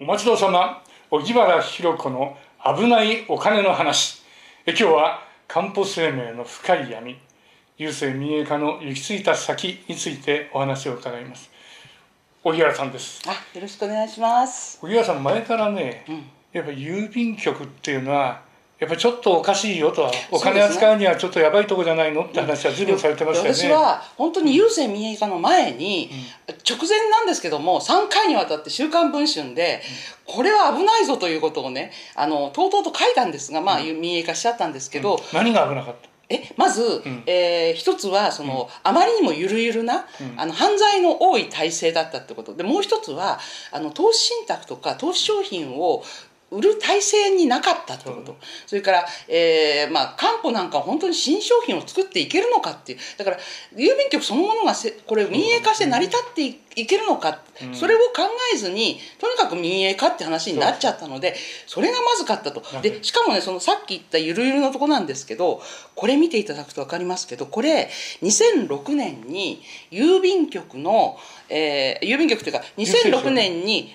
お待ちどうさま、荻原博子の危ないお金の話。今日はかんぽ生命の深い闇、郵政民営化の行き着いた先についてお話を伺います。荻原さんです。よろしくお願いします。荻原さん、前からね、やっぱ郵便局っていうのはやっぱりちょっとおかしいよとは、お金扱うにはちょっとやばいとこじゃないのって話はずいぶんされてましたよね。私は本当に郵政民営化の前に、直前なんですけども3回にわたって「週刊文春」でこれは危ないぞということをね、とうとうと書いたんですが、まあ民営化しちゃったんですけど、何が危なかった？まず、一つはその、あまりにもゆるゆるな、犯罪の多い体制だったってことで、もう一つは投資信託とか投資商品を売る体制になかったということ、それから、かんぽなんか本当に新商品を作っていけるのかっていう、だから郵便局そのものがこれ民営化して成り立っていけるのか、それを考えずにとにかく民営化って話になっちゃったので、それがまずかったと。でしかもね、そのさっき言ったゆるゆるのとこなんですけど、これ見ていただくと分かりますけど、これ2006年に郵便局の、郵便局というか2006年に、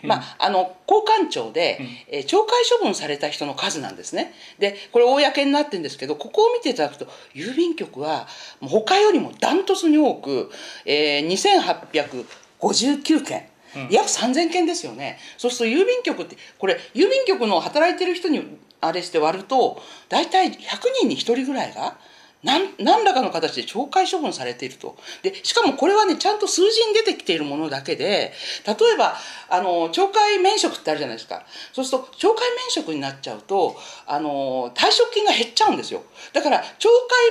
公館庁で懲戒処分された人の数なんですね。でこれ公になってるんですけど、ここを見ていただくと郵便局は他よりもダントツに多く、2859件、約3000件ですよね。そうすると郵便局って、これ郵便局の働いてる人にあれして割ると大体100人に1人ぐらいが何らかの形で懲戒処分されていると。でしかもこれはね、ちゃんと数字に出てきているものだけで、例えば懲戒免職ってあるじゃないですか。そうすると懲戒免職になっちゃうと退職金が減っちゃうんですよ。だから懲戒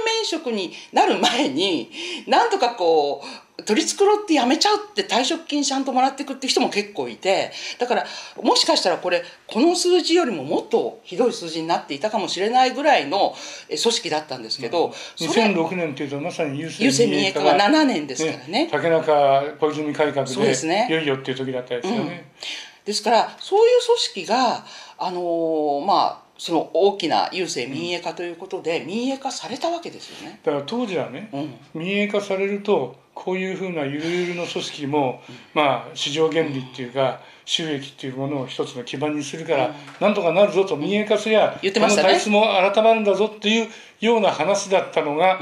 免職になる前になんとかこう取り繕って辞めちゃうって、退職金ちゃんともらっていくって人も結構いて、だからもしかしたらこの数字よりももっとひどい数字になっていたかもしれないぐらいの組織だったんですけど、2006年というとまさに郵政民営化が7年ですからね、竹中小泉改革でいよいよっていう時だったですよね。ですからそういう組織がその大きな郵政民営化ということで、民営化されたわけですよね。だから当時はね、民営化されるとこういうふうなゆるゆるの組織も、市場原理っていうか収益っていうものを一つの基盤にするからなんとかなるぞと、民営化すりゃこの体質も改まるんだぞっていうような話だったのが、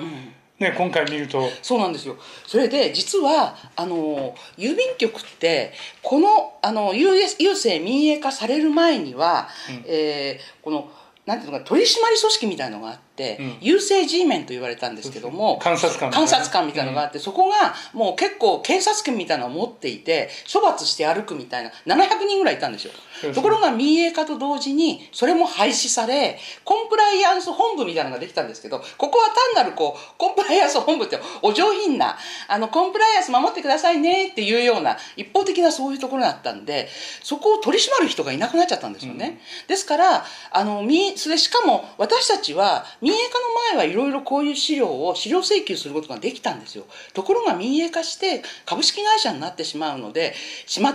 今回見るとそうなんですよ。それで実は郵便局ってこの郵政民営化される前には、このなんていうのか、取り締まり組織みたいなのがあって、郵政 G メンと言われたんですけども、監察官みたいなのがあって、そこがもう結構警察権みたいなのを持っていて処罰して歩くみたいな700人ぐらいいたんですよ。ところが民営化と同時にそれも廃止され、コンプライアンス本部みたいなのができたんですけど、ここは単なるコンプライアンス本部ってお上品なコンプライアンス守ってくださいねっていうような一方的なそういうところだったんで、そこを取り締まる人がいなくなっちゃったんですよね。ですからそれしかも私たちは民営化の前はいろいろこういう資料請求することができたんですよ。ところが民営化して株式会社になってしまっ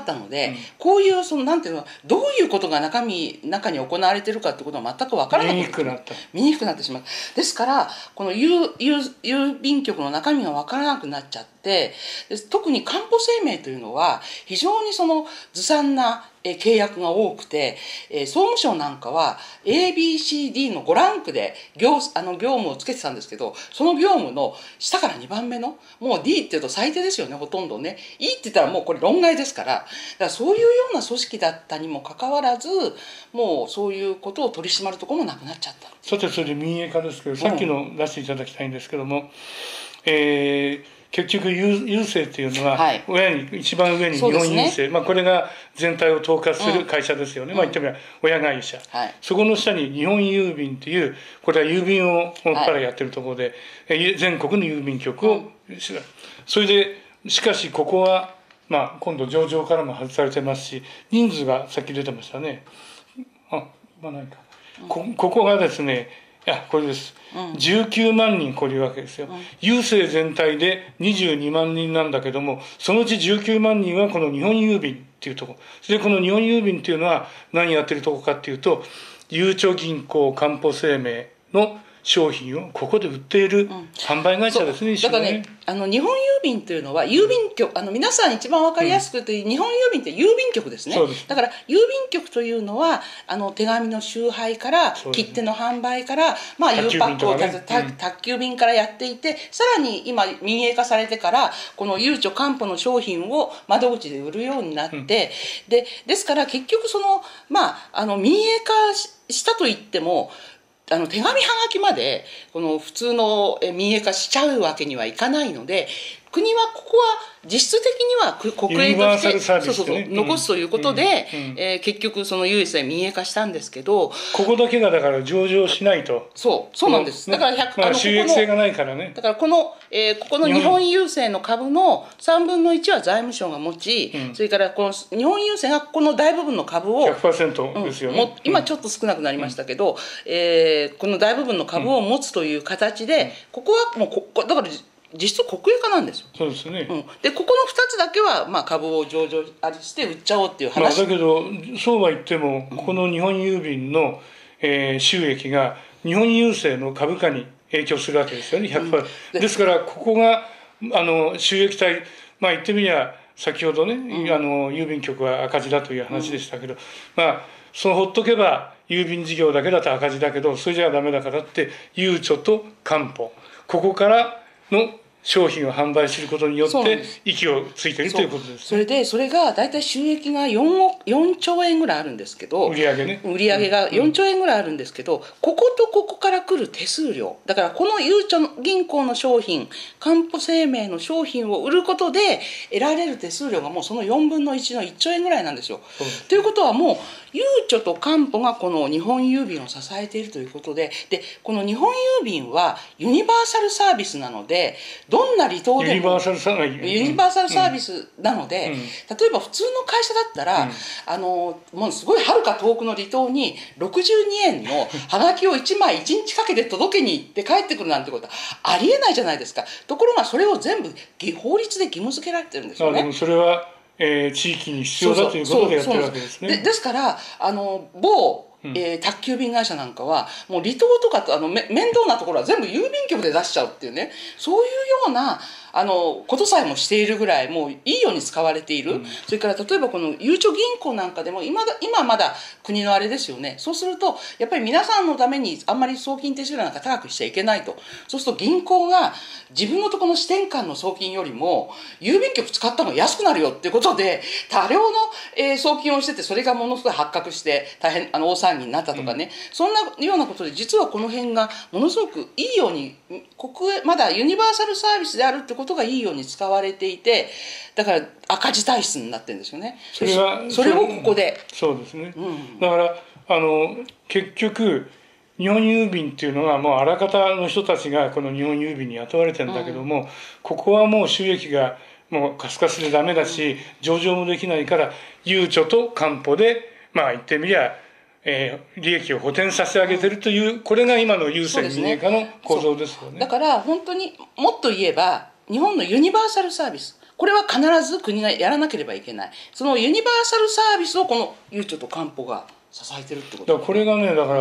たので、こういうなんていうの、どういうことが中に行われているかということは全く分からなく見にくくなってしまう。ですからこの郵便局の中身が分からなくなっちゃって、特にかんぽ生命というのは非常にずさんな契約が多くて、総務省なんかは ABCD の5ランクで業務をつけてたんですけど、その業務の下から2番目のもう D っていうと最低ですよね、ほとんどね。 E って言ったらもうこれ論外ですから、そういうような組織だったにもかかわらず、もうそういうことを取り締まるところもなくなっちゃった。さて、それで民営化ですけど、さっきの出していただきたいんですけども、結局郵政っていうのは、一番上に日本郵政、これが全体を統括する会社ですよね。言ってみれば親会社、そこの下に日本郵便という、これは郵便をからやってるところで、全国の郵便局を、それでしかしここは、今度上場からも外されてますし、人数がさっき出てましたね。ここがですね、これです、19万人こういうわけですよ。郵政全体で22万人なんだけども、そのうち19万人はこの日本郵便っていうとこ。でこの日本郵便っていうのは何やってるとこかっていうと、ゆうちょ銀行かんぽ生命の商品をここで売っている販売会社ですね。だからね、日本郵便というのは郵便局、皆さん一番分かりやすく言うと、日本郵便って郵便局ですね。だから郵便局というのは手紙の集配から切手の販売から、まあ、ゆうパックを宅急便からやっていて、さらに今民営化されてからこのゆうちょかんぽの商品を窓口で売るようになって、ですから結局民営化したといっても手紙はがきまでこの普通の民営化しちゃうわけにはいかないので、国はここは実質的には国営として残すということで、結局その USA 民営化したんですけど、ここだけがだから上場しないと。そうなんです。だから収益性がないからね。だからここの日本郵政の株の3分の1は財務省が持ち、それからこの日本郵政がこの大部分の株を 100% ですよね。今ちょっと少なくなりましたけど、この大部分の株を持つという形で、ここはもうだから実質国営化なんですよ。そうですね。でここの2つだけは、株を上場して売っちゃおうっていう話。だけどそうは言っても、この日本郵便の、収益が日本郵政の株価に影響するわけですよね。100%、ですからここが収益体、言ってみりゃ先ほどね、郵便局は赤字だという話でしたけど、そのほっとけば郵便事業だけだと赤字だけど、それじゃダメだからってゆうちょとかんぽ、ここからの商品を販売することによって息をついているということですね。それでそれが大体収益が 4兆円ぐらいあるんですけど、売上ね、売上が4兆円ぐらいあるんですけど、こことここから来る手数料、だからこのゆうちょ銀行の商品、かんぽ生命の商品を売ることで得られる手数料がもうその4分の1の1兆円ぐらいなんですよ。ということはもうゆうちょとかんぽがこの日本郵便を支えているということで、この日本郵便はユニバーサルサービスなので、どんな離島でもユニバーサルサービスなので、例えば普通の会社だったら、もうすごいはるか遠くの離島に62円のはがきを1枚1日かけて届けに行って帰ってくるなんてことはありえないじゃないですか。ところがそれを全部法律で義務付けられてるんですよね。それは地域に必要だということでやってるわけですね。ですから某宅急便会社なんかはもう離島とか面倒なところは全部郵便局で出しちゃうっていうね、そういうようなことさえもしているぐらい、もういいように使われている。それから例えばこのゆうちょ銀行なんかでも今まだ国のあれですよね。そうするとやっぱり皆さんのためにあんまり送金手数料なんか高くしちゃいけないと。そうすると銀行が自分のところの支店間の送金よりも郵便局使ったのが安くなるよっていうことで、多量の送金をしてて、それがものすごい発覚して大変大騒ぎになったとかね、そんなようなことで、実はこの辺がものすごくいいようにまだユニバーサルサービスであるってことがいいように使われていて、だから赤字体質になってるんですよね。それをここで。そうですね。だから結局日本郵便っていうのはもうあらかたの人たちがこの日本郵便に雇われてるんだけども、ここはもう収益がもうカスカスでダメだし、上場もできないからゆうちょとかんぽで言ってみりゃ利益を補填させてあげてるという、これが今の郵政民営化の構造ですよね。だから本当にもっと言えば、日本のユニバーサルサービス、これは必ず国がやらなければいけない。そのユニバーサルサービスをこのゆうちょとかんぽが支えてるってことだ、ね、これがね、だか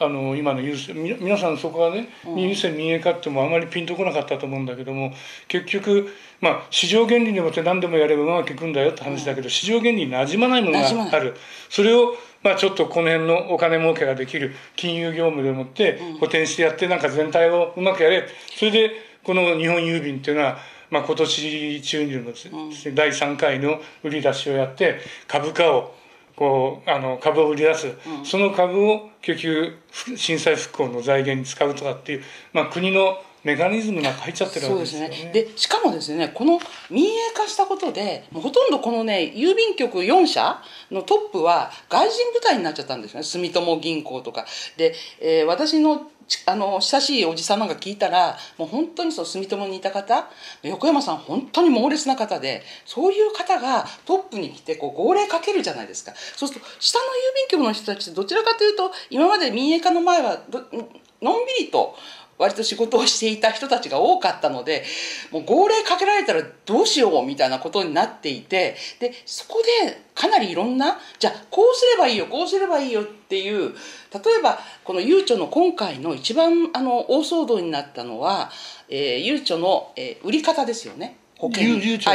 ら今の郵政、皆さんそこはね、郵政民営化ってもあまりピンとこなかったと思うんだけども、結局市場原理によって何でもやればうまくいくんだよって話だけど、市場原理になじまないものがある。それをちょっとこの辺のお金儲けができる金融業務でもって補填してやって、なんか全体をうまくやれ。それでこの日本郵便っていうのは、今年中にも第3回の売り出しをやって、株を売り出す、その株を結局震災復興の財源に使うとかっていう、国のメカニズムが入っちゃってるわけですよね。でしかもですね、この民営化したことでもうほとんどこのね、郵便局4社のトップは外人部隊になっちゃったんですよね。住友銀行とかで、私の親しいおじ様が聞いたら、もう本当に住友にいた方、横山さん本当に猛烈な方で、そういう方がトップに来て号令かけるじゃないですか。そうすると下の郵便局の人たち、どちらかというと今まで民営化の前はのんびりと割と仕事をしていた人たちが多かったので、もう号令かけられたらどうしようみたいなことになっていて、でそこでかなりいろんな、じゃあこうすればいいよこうすればいいよっていう、例えばこのゆうちょの今回の一番大騒動になったのは、ゆうちょの、売り方ですよね。保険、か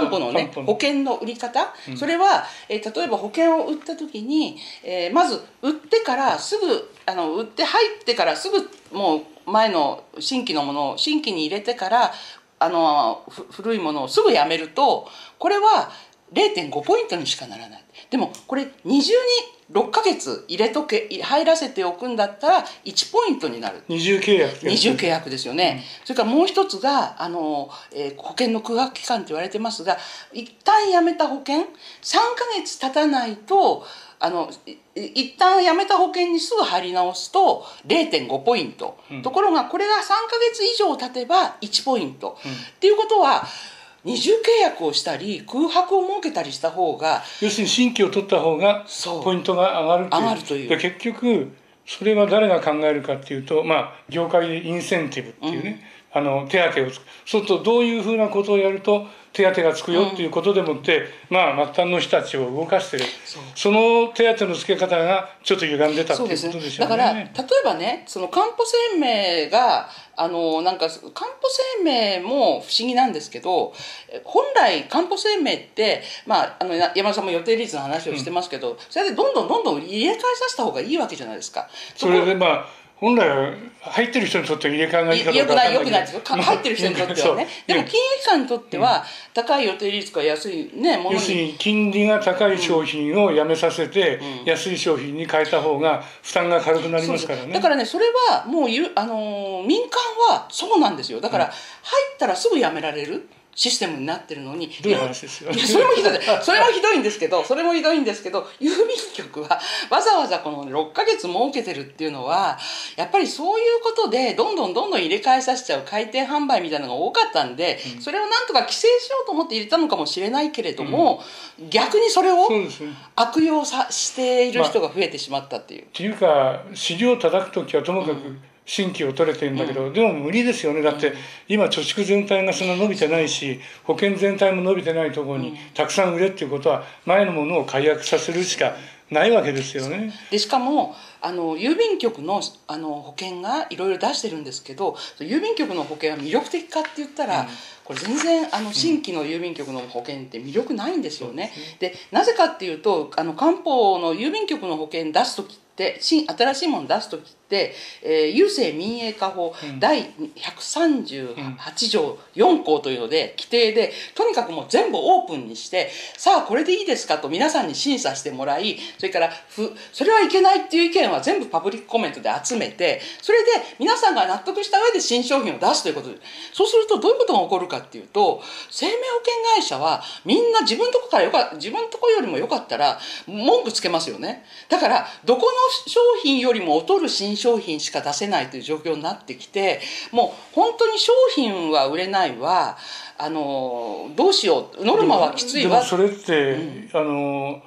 んぽのね、保険の売り方、うん、それは、例えば保険を売った時に、まず売ってからすぐ売って入ってからすぐもう前の新規のものを新規に入れてから古いものをすぐやめると、これは 0.5 ポイントにしかならない。でもこれ二重に6ヶ月入らせておくんだったら1ポイントになる。二重契約ですよね。うん、それからもう一つが保険の空白期間と言われてますが、一旦やめた保険3ヶ月経たないと一旦やめた保険にすぐ入り直すと 0.5 ポイント、うん、ところがこれが3ヶ月以上経てば1ポイント、うん、っていうことは二重契約をしたり空白を設けたりした方が、要するに新規を取った方がポイントが上がるという。結局それは誰が考えるかっていうと、まあ業界でインセンティブっていうね、うん、手当をつく、そうするとどういうふうなことをやると手当がつくよっていうことでもって、うん、まあ末端の人たちを動かしてる、その手当のつけ方がちょっと歪んでたっていうことでしょうね。だから例えばね、そのかんぽ生命がなんかかんぽ生命も不思議なんですけど、本来かんぽ生命って、まあ、山田さんも予定率の話をしてますけど、うん、それでどんどん入れ替えさせた方がいいわけじゃないですか。それでまあ本来は入ってる人にとっては入れ替えがいいかどうか分からないけど、入ってる人にとってはねでも金融機関にとっては高い予定利率が安いねものに、要するに金利が高い商品をやめさせて、うん、安い商品に変えた方が負担が軽くなりますからね。だからね、それはもう民間はそうなんですよ。だから入ったらすぐやめられるシステムになってるのに、それもひどいんですけど、郵便局はわざわざこの6ヶ月設けてるっていうのは、やっぱりそういうことでどんどん入れ替えさせちゃう回転販売みたいなのが多かったんで、うん、それをなんとか規制しようと思って入れたのかもしれないけれども、うん、逆にそれを悪用している人が増えてしまったっていう。まあ、っていうか尻を叩く時はともかく、うん、新規を取れてるんだけど、うん、でも無理ですよね。だって今貯蓄全体がそんな伸びてないし、保険全体も伸びてないところにたくさん売れっていうことは、前のものを解約させるしかないわけですよね。でしかも郵便局の保険がいろいろ出してるんですけど、郵便局の保険は魅力的かって言ったら、うん、これ全然新規の郵便局の保険って魅力ないんですよね。うん、でなぜかっていうと官報の郵便局の保険出す時って新しいもの出す時って、郵政民営化法、うん、第138条4項というので規定で、とにかくもう全部オープンにして、さあこれでいいですかと皆さんに審査してもらい、それからそれはいけないっていう意見は全部パブリックコメントで集めて、それで皆さんが納得した上で新商品を出すということで、そうするとどういうことが起こるかっていうと、生命保険会社はみんな自分のとこよりもよかったら文句つけますよね。だからどこの商品よりも劣る新商品しか出せないという状況になってきて、もう本当に商品は売れないわ、どうしよう、ノルマはきついわ。でもそれって、うん、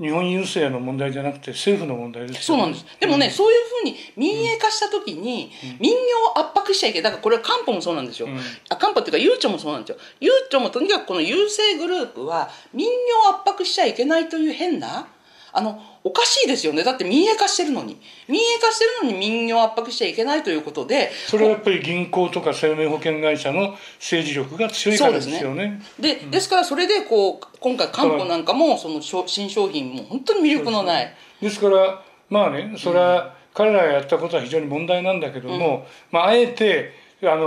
日本郵政の問題じゃなくて政府の問題ですよね。そうなんです。でもね、うん、そういうふうに民営化した時に、うん、民業を圧迫しちゃいけない。だからこれは官報もそうなんですよ。うん、官報っていうかゆうちょもそうなんですよ。ゆうちょもとにかくこの郵政グループは民業を圧迫しちゃいけないという変なおかしいですよね。だって民営化してるのに民業を圧迫しちゃいけないということで、それはやっぱり銀行とか生命保険会社の政治力が強いからですよね。ですからそれで今回官報なんかもその新商品も本当に魅力のない。ですからまあね、それは彼らがやったことは非常に問題なんだけども、うん、まああえて弁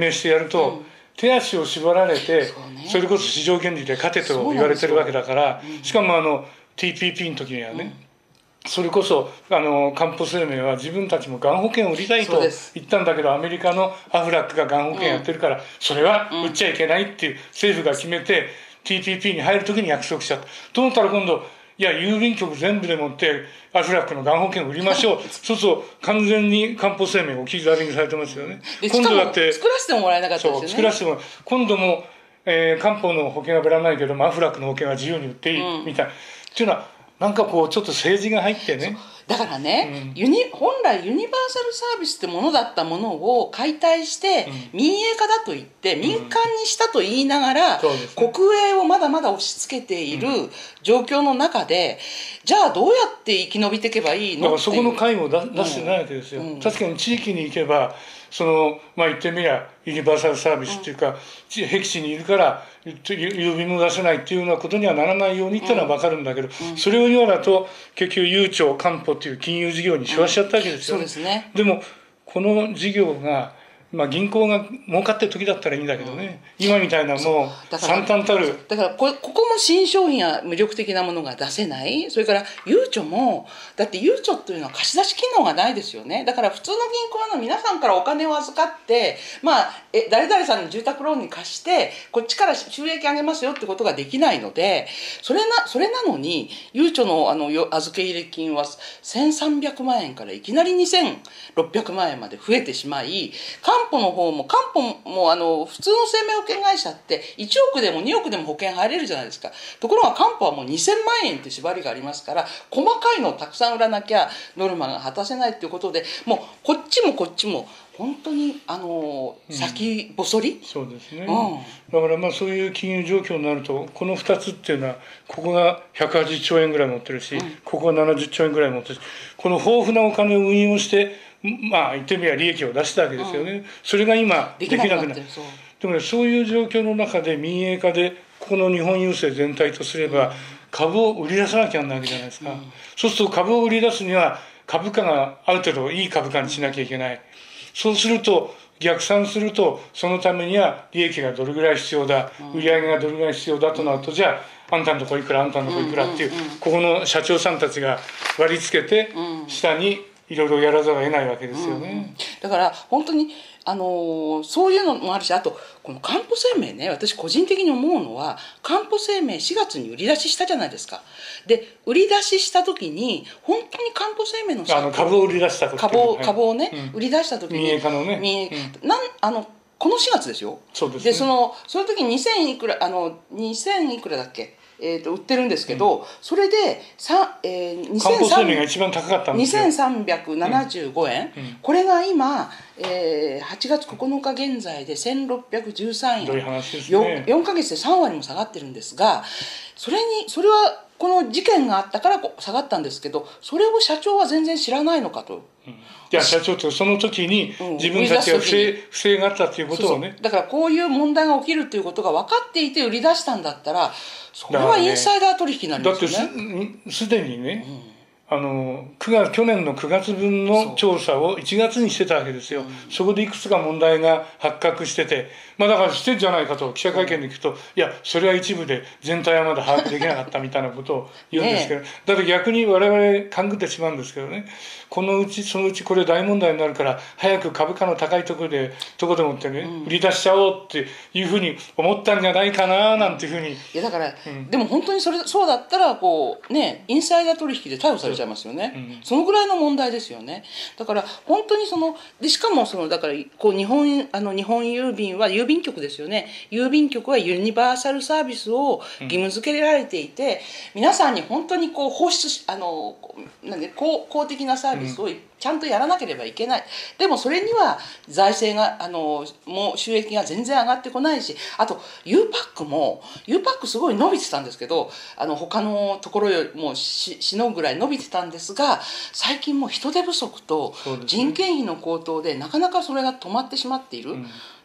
明してやると。うん、手足を絞られて、それこそ市場原理で勝てと言われてるわけだから。しかもTPP の時にはね、それこそかんぽ生命は自分たちもがん保険を売りたいと言ったんだけど、アメリカのアフラックががん保険やってるからそれは売っちゃいけないっていう政府が決めて TPP に入る時に約束しちゃった。と思ったら今度、いや郵便局全部でもってアフラックのがん保険を売りましょうそうすると完全にかんぽ生命を置き去りにされてますよね。今度だって作らせてもらえなかったですよね。そう、作らせてもらう。今度もかんぽの保険は売らないけどもアフラックの保険は自由に売っていいみたいな、うん、っていうのはなんかちょっと政治が入ってね。だからね、本来ユニバーサルサービスってものだったものを解体して民営化だと言って民間にしたと言いながら国営をまだまだ押し付けている状況の中で、じゃあどうやって生き延びていけばいいの？だからそこの解も出してないわけですよ。確かに地域に行けばそのまあ言ってみりゃユニバーサルサービスっていうか僻地にいるから郵便も出せないっていうようなことにはならないようにっていうのは分かるんだけど、それを言わだと結局ゆうちょかんぽっていう金融事業にしわしちゃったわけですよ。でもこの事業がまあ銀行が儲かってる時だったらいいんだけどね、今みたいなもう惨憺たる、だからここも新商品や魅力的なものが出せない。それからゆうちょもだってゆうちょというのは貸し出し機能がないですよね。だから普通の銀行の皆さんからお金を預かって、まあ、誰々さんの住宅ローンに貸してこっちから収益上げますよってことができないので、それなのにゆうちょの預け入れ金は1300万円からいきなり2600万円まで増えてしまい、かんぽの方も普通の生命保険会社って1億でも2億でも保険入れるじゃないですか。ところがかんぽはもう2000万円って縛りがありますから、細かいのをたくさん売らなきゃノルマが果たせないということで、もうこっちもこっちも本当に先細り、そうですね、だからまあそういう金融状況になるとこの2つっていうのはここが180兆円ぐらい持ってるし、ここが70兆円ぐらい持ってるし、この豊富なお金を運用してまあ言ってみれば利益を出したわけですよね、それが今できなくなる。でもね、そういう状況の中で民営化でこの日本郵政全体とすれば株を売り出さなきゃならないわけじゃないですか、そうすると株を売り出すには株価がある程度いい株価にしなきゃいけない。そうすると逆算するとそのためには利益がどれぐらい必要だ、売り上げがどれぐらい必要だとなると、じゃああんたのとこいくらあんたのとこいくらっていう、ここの社長さんたちが割り付けて下にいろいろやらざるを得ないわけですよね。だから本当にそういうのもあるし、あとこのかんぽ生命ね、私個人的に思うのはかんぽ生命4月に売り出ししたじゃないですか。で売り出しした時に本当にかんぽ生命の株を売り出した時、株をね、売り出した時に民営化のね、この4月ですよ。でその時2000いくらだっけ売ってるんですけど、それで2375円、これが今8月9日現在で1613円、4か月で3割も下がってるんですが、それはこの事件があったから下がったんですけど、それを社長は全然知らないのかと。いや社長ってその時に自分たちが不正があったということをね、だからこういう問題が起きるということが分かっていて売り出したんだったら、それはインサイダー取引になりますよね。だってすでにね、去年の9月分の調査を1月にしてたわけですよ。そこでいくつか問題が発覚してて、だからしてんじゃないかと記者会見で聞くと、いやそれは一部で全体はまだ把握できなかったみたいなことを言うんですけど、だって逆に我々勘ぐってしまうんですけどね、そのうちこれ大問題になるから早く株価の高いとこでもってね、売り出しちゃおうっていうふうに思ったんじゃないかななんていうふうに。いやだから、でも本当にそうだったらインサイダー取引で逮捕されちゃう。そのぐらいの問題ですよね。だから本当にしかもだから日本郵便は郵便局ですよね。郵便局はユニバーサルサービスを義務付けられていて、皆さんに本当に公的なサービスをちゃんとやらなければいけない。でもそれには財政がもう収益が全然上がってこないし、あと U パックも U パックすごい伸びてたんですけど、他のところよりもしのぐらい伸びてたんですが、最近もう人手不足と人件費の高騰でなかなかそれが止まってしまっている。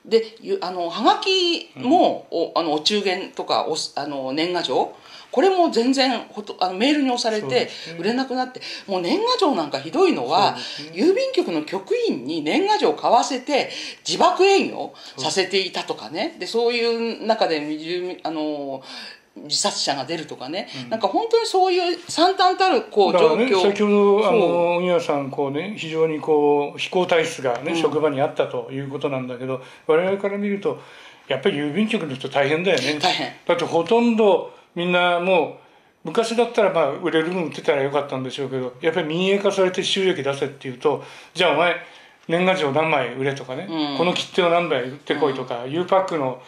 ではがきもお中元とか年賀状、これも全然メールに押されて売れなくなって、もう年賀状なんかひどいのは、郵便局の局員に年賀状を買わせて自爆営業させていたとかね。でそういう中で自殺者が出るとかね、なんか本当にそういう惨憺たる状況。先ほど宮さん非常に非行体質がね、職場にあったということなんだけど、我々から見るとやっぱり郵便局の人大変だよね。だってほとんどみんなもう昔だったら売れる分売ってたらよかったんでしょうけど、やっぱり民営化されて収益出せっていうと、じゃあお前年賀状何枚売れとかね、この切手を何枚売ってこいとか、Uパックの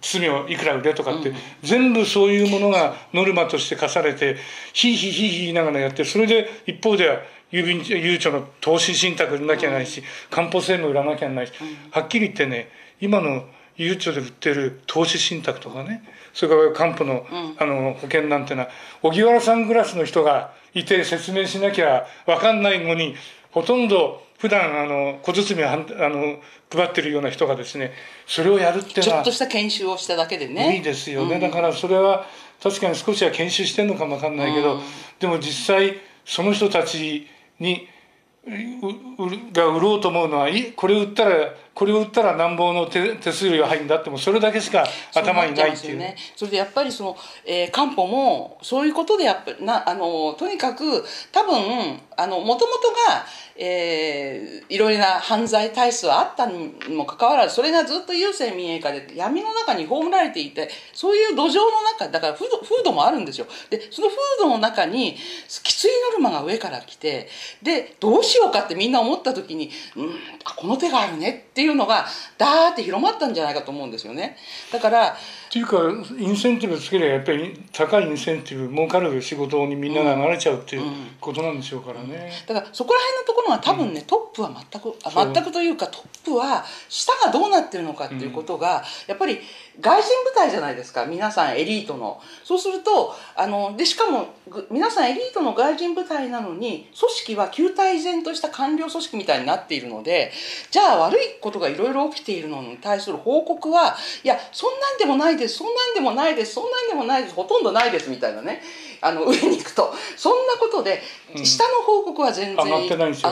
罪をいくら腕とかって、全部そういうものがノルマとして課されて、ひいひいひいひい言いながらやって、それで一方では郵長の投資信託売らなきゃないし、官報政務売らなきゃないし、はっきり言ってね、今の郵長で売ってる投資信託とかね、それから官報の保険なんてのは、荻原さんクラスの人がいて説明しなきゃ分かんないのに、ほとんど普段小包を配ってるような人がですね、それをやるっていうのはちょっとした研修をしただけでね、いいですよね。だからそれは確かに少しは研修してるのかも分かんないけど、でも実際その人たちにが売ろうと思うのは、これを売ったらなんぼの手数料が入るんだって、もうそれだけしか頭にないっていうね。それでやっぱりその官報もそういうことで、やっぱりとにかく多分もともとがいろいろな犯罪体質はあったにもかかわらず、それがずっと郵政民営化で闇の中に葬られていて、そういう土壌の中だから風土もあるんですよ。でその風土の中にきついノルマが上から来て、でどうしようかってみんな思った時に、この手があるねっていうのがだーって広まったんじゃないかと思うんですよね。だからっていうか、インセンティブつければやっぱり高いインセンティブ、儲かる仕事にみんな流れちゃうっていうことなんでしょうからね。だからそこら辺のところが多分ね、トップは全くというか、トップは下がどうなってるのかっていうことが、やっぱり外人部隊じゃないですか、皆さんエリートの。そうするとでしかも皆さんエリートの外人部隊なのに、組織は旧態依然とした官僚組織みたいになっているので、じゃあ悪いことがいろいろ起きているのに対する報告は、いやそんなんでもないです、そんなんでもないです、そんなんでもないです、ほとんどないですみたいなね、上に行くとそんなことで、下の報告は全然上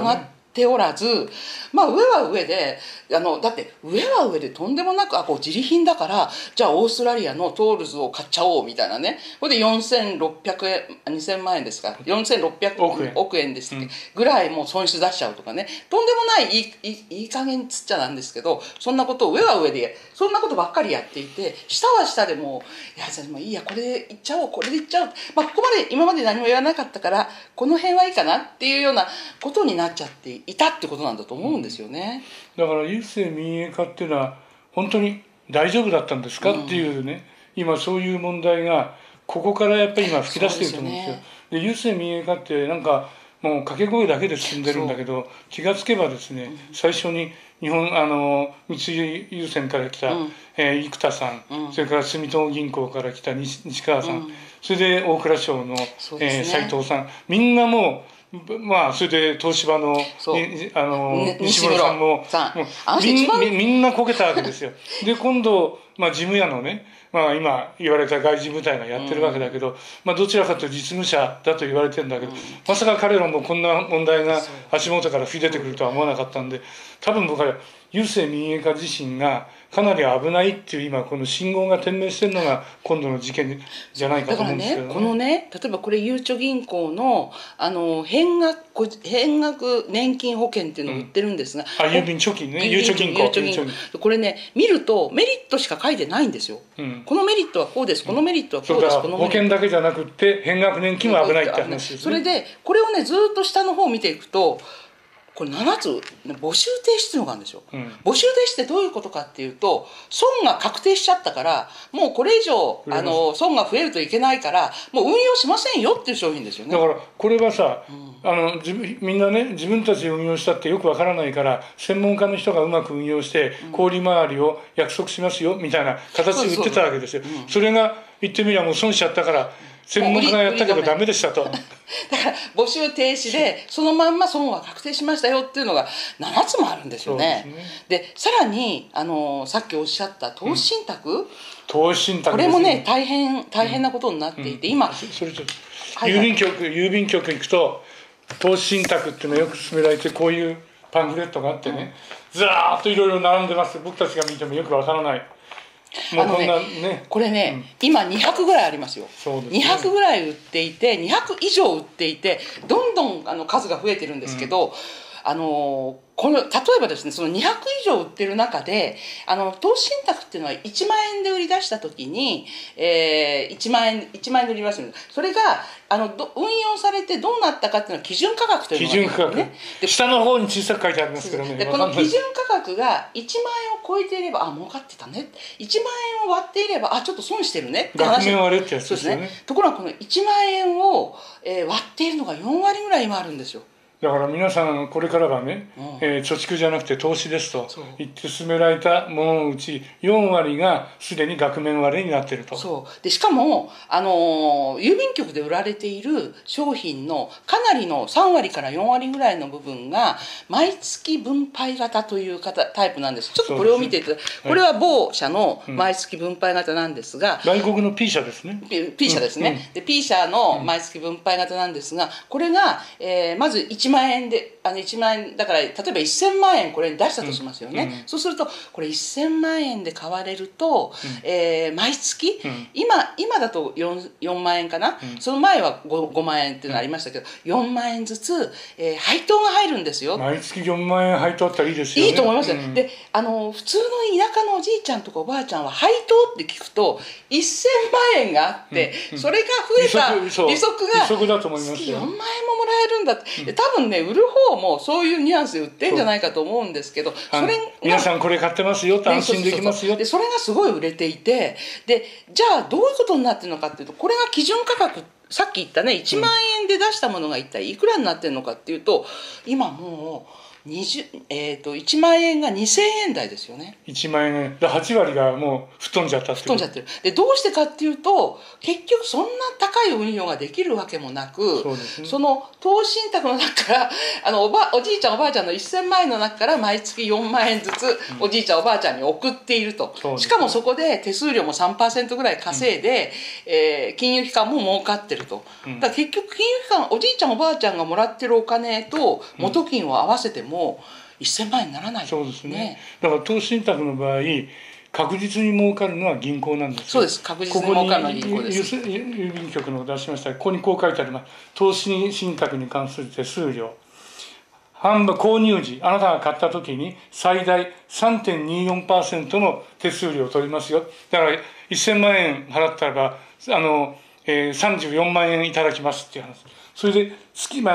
がっておらず、まあ上は上でだって上は上でとんでもなく自利品だから、じゃあオーストラリアのトールズを買っちゃおうみたいなね。これで2000万円ですか、4600億円ですってぐらいもう損失出しちゃうとかね、とんでもないいい加減つっちゃなんですけど、そんなことを上は上でそんなことばっかりやっていて、下は下でもう、いやじゃあもういいや、これでいっちゃおう、これでいっちゃおう、まあここまで今まで何も言わなかったからこの辺はいいかなっていうようなことになっちゃっていたってことなんだと思うんですよね。だから郵政民営化っていうのは本当に大丈夫だったんですかっていうね、今そういう問題がここからやっぱり今吹き出してると思うんですよ。で郵政民営化ってなんかもう掛け声だけで進んでるんだけど、気がつけばですね、最初に三井郵政から来た生田さん、それから住友銀行から来た西川さん、それで大蔵省の斉藤さん、みんなもうまあそれで東芝の西村さんもみんなこけたわけですよ。で今度事務屋のね、今言われた外事部隊がやってるわけだけど、どちらかというと実務者だと言われてるんだけど、まさか彼らもこんな問題が足元から吹き出てくるとは思わなかったんで、多分僕は郵政民営化自身がかなり危ないっていう今この信号が点明してるのが今度の事件じゃないかと思うんですけどね。だからね、このね、例えばこれゆうちょ銀行の変額年金保険っていうのを売ってるんですが、郵便貯金ね、ゆうちょ銀行、これね見るとメリットしか書いてないんですよ。このメリットはこうです、このメリットはこうです、この保険だけじゃなくて変額年金は危ないって話ですね。それでこれをねずっと下の方を見ていくと、これ7つ募集停止っていうのがあるんですよ。募集停止ってどういうことかっていうと、損が確定しちゃったから、もうこれ以上損が増えるといけないから、もう運用しませんよっていう商品ですよね。だからこれはさ、みんなね自分たちで運用したってよくわからないから、専門家の人がうまく運用して小売回りを約束しますよみたいな形で売ってたわけですよ。それが言ってみればもう損しちゃったから、専門家がやったけどダメでしたと。だから募集停止でそのまんま損は確定しましたよっていうのが7つもあるんですよね。でさらにさっきおっしゃった投資信託、これもね大変なことになっていて、今それちょっと郵便局行くと投資信託っていうのよく勧められて、こういうパンフレットがあってね、ざーっといろいろ並んでます。僕たちが見てもよくわからない。これね、今200ぐらいありますよ。200ぐらい売っていて、200以上売っていて、どんどん数が増えてるんですけど、この例えばですね、その200以上売ってる中で投資信託っていうのは1万円で売り出した時に、1万円で売りますよね。それが運用されてどうなったかっていうのは基準価格というのがあるんですね。で下の方に小さく書いてあるんですけどね。でこの基準価格が1万円を超えていれば、あ、儲かってたね、1万円を割っていれば、あ、ちょっと損してるねって話、額面割れってやつですよね。ところがこの1万円を割っているのが4割ぐらい今あるんですよ。だから皆さんこれからはね、貯蓄じゃなくて投資ですと言って勧められたもののうち4割がすでに額面割れになっていると。そうで、しかも郵便局で売られている商品のかなりの3割から4割ぐらいの部分が毎月分配型というタイプなんです。ちょっとこれを見ていただいて、これは某社の毎月分配型なんですが、外国の P 社ですね。 P 社ですね。で P 社の毎月分配型なんですが、これがまず1万円で1万円だから、例えば1000万円これに出したとしますよね。そうするとこれ1000万円で買われると、毎月、今だと 4万円かな、その前は 5万円っていうのありましたけど、4万円ずつ、配当が入るんですよ。毎月4万円配当あったらいいですよね。いいと思いますよね。で普通の田舎のおじいちゃんとかおばあちゃんは配当って聞くと1000万円があって、それが増えた利息が月4万円ももらえるんだって、多分ね、売る方もそういうニュアンスで売ってるんじゃないかと思うんですけど、それ皆さんこれ買ってますよって安心できますよ。それがすごい売れていて、でじゃあどういうことになってるのかっていうと、これが基準価格、さっき言ったね1万円で出したものが一体いくらになってるのかっていうと、今もう。1万円が2000円台ですよね。1万円で8割がもう吹っ飛んじゃったっていう。吹っ飛んじゃってる。でどうしてかっていうと、結局そんな高い運用ができるわけもなく、 その投資信託の中からおじいちゃんおばあちゃんの1000万円の中から毎月4万円ずつおじいちゃんおばあちゃんに送っていると、しかもそこで手数料も 3% ぐらい稼いで、金融機関も儲かってると。だから結局金融機関、おじいちゃんおばあちゃんがもらってるお金と元金を合わせてももう1000万円にならない。そうですね。だから投資信託の場合、確実に儲かるのは銀行なんですよ。そうです。確実に儲かるのは銀行です。郵便局の出しました。ここにこう書いてあります。投資信託に関する手数料。販売購入時、あなたが買った時に最大 3.24% の手数料を取りますよ。だから1000万円払ったらば34万円いただきますっていう話。それで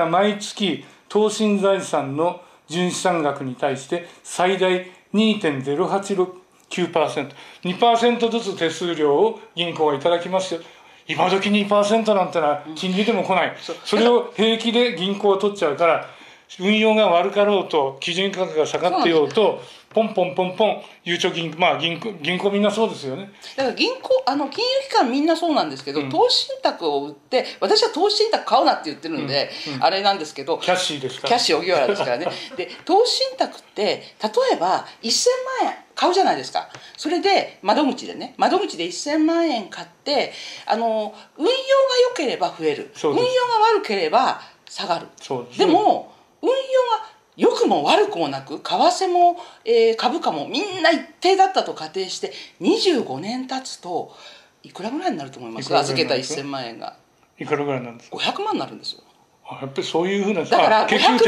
毎月投資財産の純資産額に対して最大 2.0869%、2% ずつ手数料を銀行がいただきますよ。今時 2% なんてのは金利でも来ない、それを平気で銀行は取っちゃうから、運用が悪かろうと基準価格が下がってようと、ポンポンポンポンゆうちょ銀行、まあ銀行みんなそうですよね。だから銀行金融機関みんなそうなんですけど、投資信託を売って、私は投資信託買うなって言ってるんで、あれなんですけど、キャッシーですから、キャッシー荻原ですからね。で投資信託って例えば1000万円買うじゃないですか。それで窓口で1000万円買って、運用が良ければ増える、運用が悪ければ下がる。でも運用が良くも悪くもなく、為替も、株価もみんな一定だったと仮定して、25年経つといくらぐらいになると思いますか？預けた1000万円がいくらぐらいなんですか？500万になるんですよ。やっぱりそういうふうな、だから500万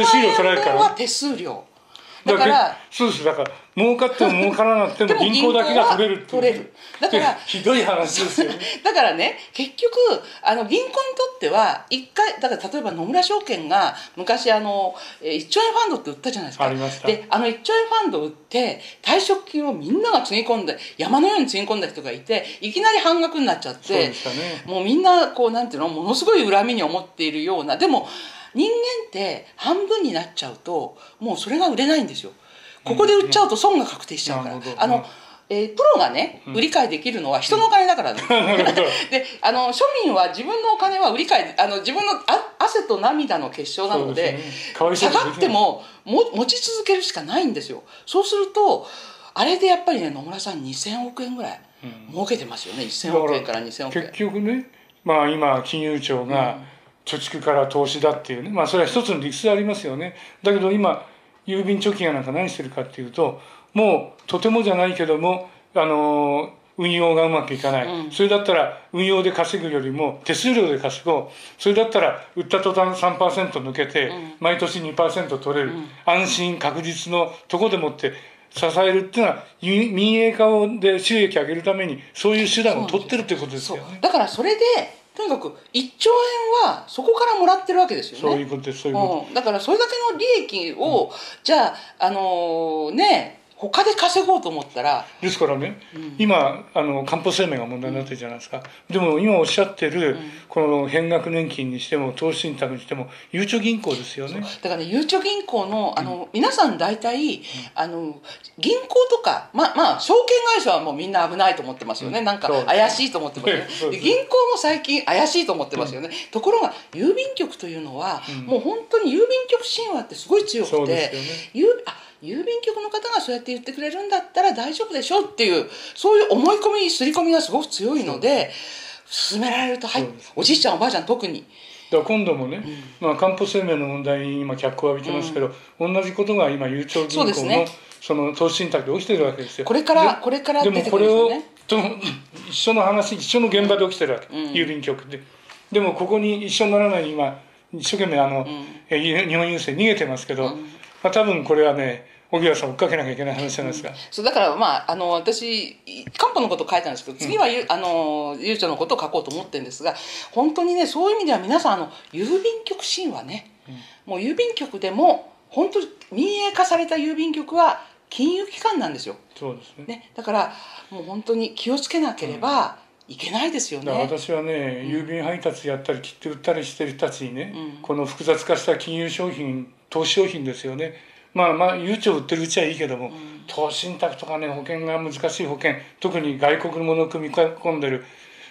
円は手数料。だからそうです。だから儲かっても儲からなくても銀行だけが取れるっていうだからひどい話ですよね。だからね、結局銀行にとっては一回、だから例えば野村証券が昔1兆円ファンドって売ったじゃないですか。ありました。で1兆円ファンド売って退職金をみんながつぎ込んで、山のようにつぎ込んだ人がいて、いきなり半額になっちゃって、ね、もうみんなこうなんていうの、ものすごい恨みに思っているような。でも人間って半分になっちゃうともうそれが売れないんですよ。ここで売っちゃうと損が確定しちゃうから、プロがね売り買いできるのは人のお金だから、ね、で庶民は自分のお金は売り買い、自分の汗と涙の結晶なので、下がっても持ち続けるしかないんですよ。そうするとあれでやっぱりね、野村さん2000億円ぐらい儲けてますよね。1000億円から2000億円。結局ね、まあ今金融庁が、貯蓄から投資だっていうね、まあそれは一つの理屈でありますよね。だけど今郵便貯金やなんか何してるかっていうと、もうとてもじゃないけども運用がうまくいかない、うん、それだったら運用で稼ぐよりも手数料で稼ごう、それだったら売った途端 3% 抜けて毎年 2% 取れる、うん、安心確実のとこでもって支えるっていうのは民営化で収益を上げるためにそういう手段を取ってるということですよね。だからそれでとにかく1兆円はそこからもらってるわけですよね。そういうことです、そういうこと、うん、だからそれだけの利益を、うん、じゃあね他で稼ごうと思ったらですからね、うん、今官報生命が問題になってるじゃないですか、うん、でも今おっしゃってる、うん、この減額年金にしても投資信託にしてもゆうちょ銀行ですよね。だから、ね、ゆうちょ銀行のうん、皆さん大体、うん、銀行とかまあ証券会社はもうみんな危ないと思ってますよね、うん、なんか怪しいと思ってますよね、で銀行も最近怪しいと思ってますよね、うん、ところが郵便局というのは、うん、もう本当に郵便局神話ってすごい強くて、そうですよね、郵便局の方がそうやって言ってくれるんだったら大丈夫でしょっていう、そういう思い込み、すり込みがすごく強いので、勧められると、はい、おじいちゃんおばあちゃん特に。だから今度もね、うん、まあ官報生命の問題に今脚光を浴びてますけど、うん、同じことが今ゆうちょ銀行のその投資信託で起きてるわけですよ。これから出てくるんですよね。でもこれを一緒の話、一緒の現場で起きてるわけ、うん、郵便局で。でもここに一緒にならない今一生懸命うん、日本郵政逃げてますけど、うん、まあ多分これはね。荻原さん追っかけなきゃいけない話じゃないですか。うん、そうだからまあ私官報のことを書いたんですけど、次はゆうちょのことを書こうと思ってるんですが、本当にねそういう意味では皆さん郵便局神話ね、うん、もう郵便局でも本当に民営化された郵便局は金融機関なんですよ。そうですね。ね、だからもう本当に気をつけなければいけないですよね。うん、私はね、郵便配達やったり切って売ったりしてる人たちにね、うん、この複雑化した金融商品投資商品ですよね。まあゆうちょ売ってるうちはいいけども、うん、投資信託とかね、保険が難しい保険、特に外国のものを組み込んでる、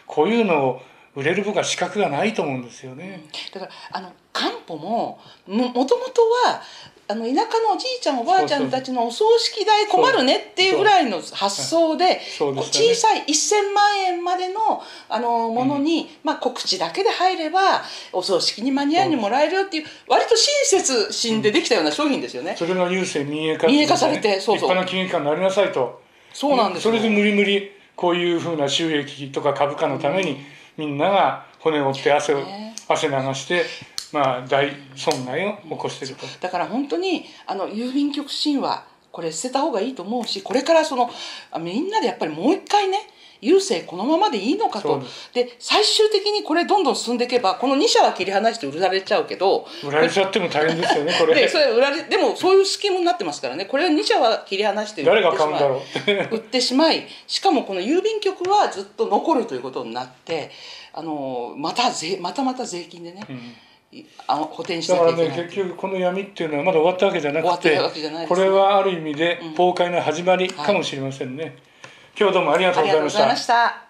こういうのを売れる僕は資格がないと思うんですよね。うん、だから官報もともとは田舎のおじいちゃんおばあちゃんたちのお葬式代困るねっていうぐらいの発想で、小さい 1,000 万円までのものに、うん、まあ告知だけで入ればお葬式に間に合いにもらえるっていう、割と親切心でできたような商品ですよね。うん、それが郵政民営化されて、そうそう、立派な金融機関になりなさいと。そうなんですよ。それで無理こういうふうな収益とか株価のために、うん、みんなが骨を折って汗流して。まあ大損害を起こしていると。だから本当に郵便局神話、これ捨てた方がいいと思うし、これからみんなでやっぱりもう一回ね、郵政このままでいいのかと。で最終的にこれどんどん進んでいけば、この2社は切り離して売られちゃうけど、売られちゃっても大変ですよねこれ。でもそういうスキームになってますからね、これは2社は切り離して誰が買うんだろう売ってしまい、しかもこの郵便局はずっと残るということになって、また税金でね、うん、補填してだからね、結局この闇っていうのはまだ終わったわけじゃなくて、これはある意味で崩壊の始まりかもしれませんね。今日どうもありがとうございました。